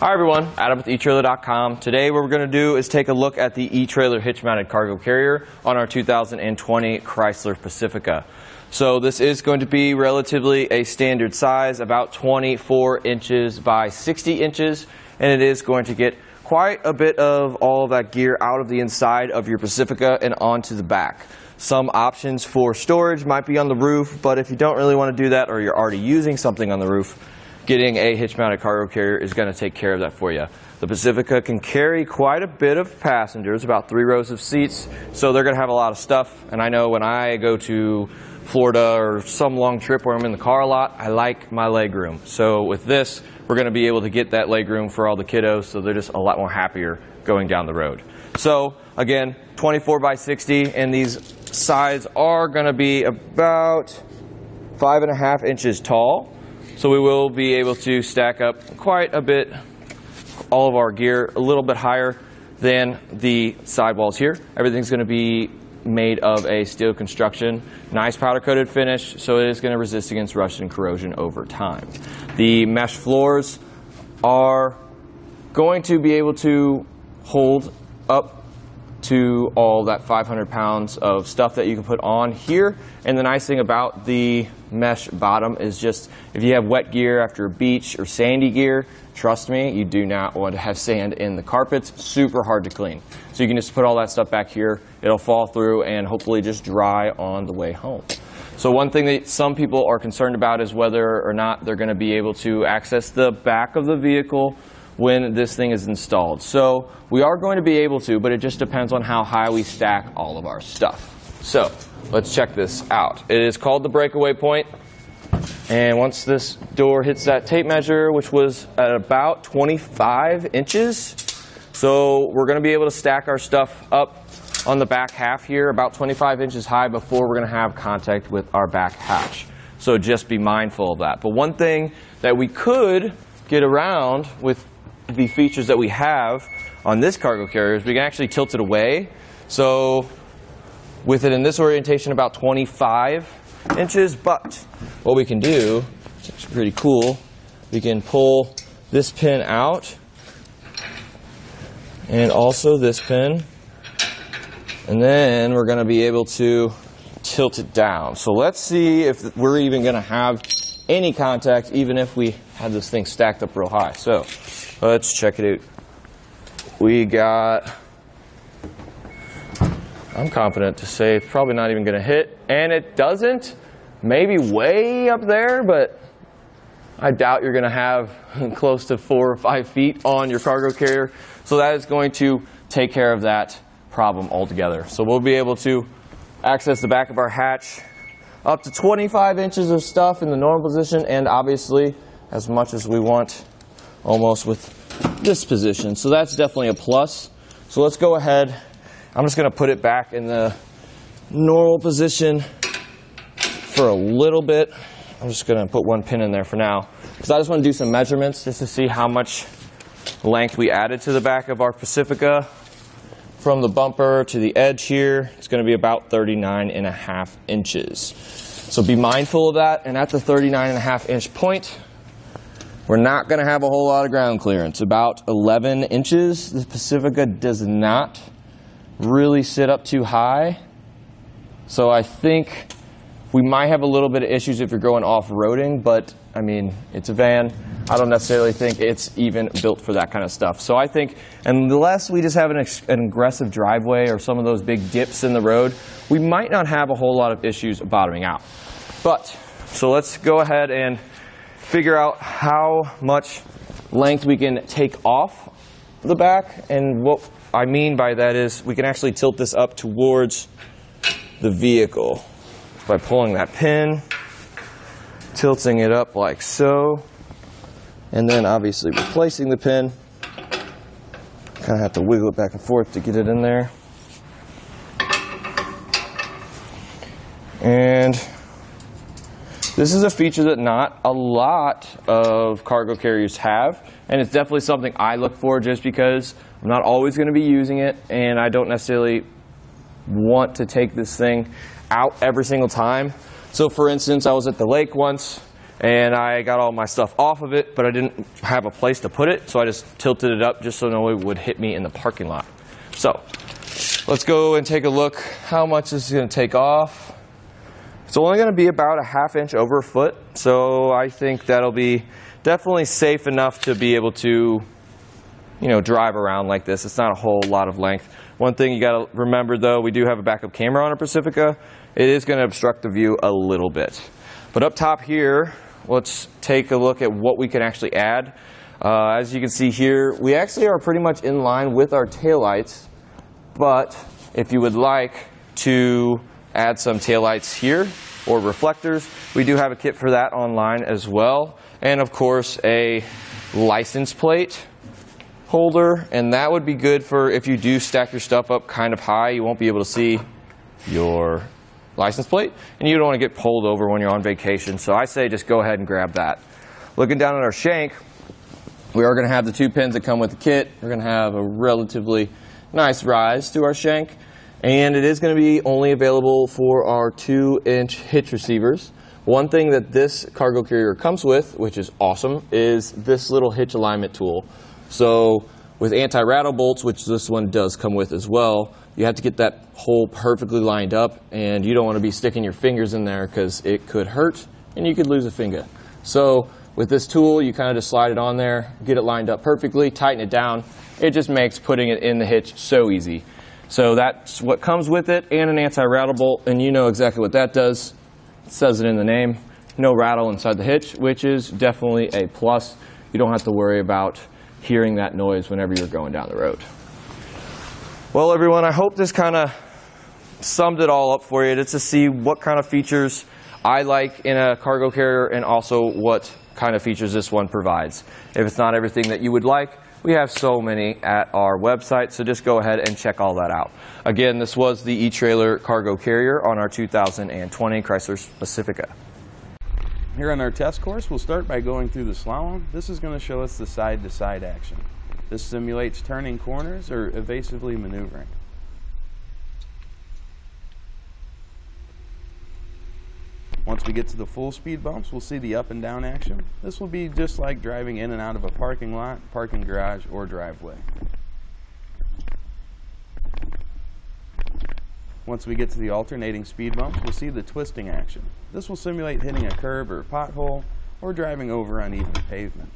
Hi everyone, Adam with eTrailer.com. Today what we're going to do is take a look at the eTrailer hitch-mounted cargo carrier on our 2020 Chrysler Pacifica. So this is going to be relatively a standard size, about 24 inches by 60 inches, and it is going to get quite a bit of all that gear out of the inside of your Pacifica and onto the back. Some options for storage might be on the roof, but if you don't really want to do that or you're already using something on the roof, getting a hitch-mounted cargo carrier is going to take care of that for you. The Pacifica can carry quite a bit of passengers, about 3 rows of seats, so they're going to have a lot of stuff. And I know when I go to Florida or some long trip where I'm in the car a lot, I like my legroom. So with this, we're going to be able to get that legroom for all the kiddos, so they're just a lot more happier going down the road. So again, 24 by 60, and these sides are going to be about 5.5 inches tall. So we will be able to stack up quite a bit, all of our gear, a little bit higher than the sidewalls here. Everything's going to be made of a steel construction, nice powder coated finish, so it is going to resist against rust and corrosion over time. The mesh floors are going to be able to hold up to all that 500 pounds of stuff that you can put on here. And the nice thing about the mesh bottom is just if you have wet gear after a beach or sandy gear, trust me, you do not want to have sand in the carpets. Super hard to clean. So you can just put all that stuff back here. It'll fall through and hopefully just dry on the way home. So one thing that some people are concerned about is whether or not they're going to be able to access the back of the vehicle when this thing is installed. So we are going to be able to, but it just depends on how high we stack all of our stuff. So let's check this out. It is called the breakaway point. And once this door hits that tape measure, which was at about 25 inches, so we're going to be able to stack our stuff up on the back half here, about 25 inches high, before we're going to have contact with our back hatch. So just be mindful of that. But one thing that we could get around with the features that we have on this cargo carrier is we can actually tilt it away. So with it in this orientation, about 25 inches, but what we can do, it's pretty cool, we can pull this pin out and also this pin, and then we're going to be able to tilt it down. So let's see if we're even going to have any contact, even if we had this thing stacked up real high. So let's check it out. We got, I'm confident to say, probably not even going to hit, and it doesn't. Maybe way up there, but I doubt you're going to have close to 4 or 5 feet on your cargo carrier. So that is going to take care of that problem altogether. So we'll be able to access the back of our hatch, up to 25 inches of stuff in the normal position, and obviously as much as we want almost with this position. So that's definitely a plus. So let's go ahead. I'm just going to put it back in the normal position for a little bit. I'm just going to put one pin in there for now, because I just want to do some measurements just to see how much length we added to the back of our Pacifica. From the bumper to the edge here, it's going to be about 39.5 inches. So be mindful of that. And at the 39.5 inch point, we're not going to have a whole lot of ground clearance, about 11 inches. The Pacifica does not really sit up too high, so I think we might have a little bit of issues if you're going off-roading, but I mean, it's a van. I don't necessarily think it's even built for that kind of stuff. So I think unless we just have an aggressive driveway or some of those big dips in the road, we might not have a whole lot of issues bottoming out. But so let's go ahead and figure out how much length we can take off the back. And what I mean by that is we can actually tilt this up towards the vehicle by pulling that pin, tilting it up like so, and then obviously replacing the pin. Kind of have to wiggle it back and forth to get it in there. And this is a feature that not a lot of cargo carriers have, and it's definitely something I look for just because I'm not always going to be using it, and I don't necessarily want to take this thing out every single time. So for instance, I was at the lake once, and I got all my stuff off of it, but I didn't have a place to put it, so I just tilted it up just so no one would hit me in the parking lot. So let's go and take a look how much this is going to take off. It's only going to be about a ½ inch over a foot, so I think that'll be definitely safe enough to be able to, you know, drive around like this. It's not a whole lot of length. One thing you got to remember though, we do have a backup camera on our Pacifica. It is going to obstruct the view a little bit. But up top here, let's take a look at what we can actually add. As you can see here, we actually are pretty much in line with our taillights, but if you would like to add some taillights here or reflectors, we do have a kit for that online as well. And of course, a license plate holder, and that would be good for if you do stack your stuff up kind of high, you won't be able to see your license plate, and you don't want to get pulled over when you're on vacation, so I say just go ahead and grab that. Looking down at our shank, we are going to have the 2 pins that come with the kit. We're going to have a relatively nice rise to our shank, and it is going to be only available for our 2-inch hitch receivers. One thing that this cargo carrier comes with, which is awesome, is this little hitch alignment tool. So with anti-rattle bolts, which this one does come with as well, you have to get that hole perfectly lined up, and you don't want to be sticking your fingers in there because it could hurt and you could lose a finger. So with this tool, you kind of just slide it on there, get it lined up perfectly, tighten it down. It just makes putting it in the hitch so easy. So that's what comes with it, and an anti-rattle bolt, and you know exactly what that does. It says it in the name. No rattle inside the hitch, which is definitely a plus. You don't have to worry about hearing that noise whenever you're going down the road. Well, everyone, I hope this kind of summed it all up for you. It's to see what kind of features I like in a cargo carrier and also what kind of features this one provides. If it's not everything that you would like, we have so many at our website, so just go ahead and check all that out. Again, this was the eTrailer cargo carrier on our 2020 Chrysler Pacifica. Here on our test course, we'll start by going through the slalom. This is going to show us the side-to-side action. This simulates turning corners or evasively maneuvering. Once we get to the full speed bumps, we'll see the up and down action. This will be just like driving in and out of a parking lot, parking garage, or driveway. Once we get to the alternating speed bumps, we'll see the twisting action. This will simulate hitting a curb or pothole or driving over uneven pavement.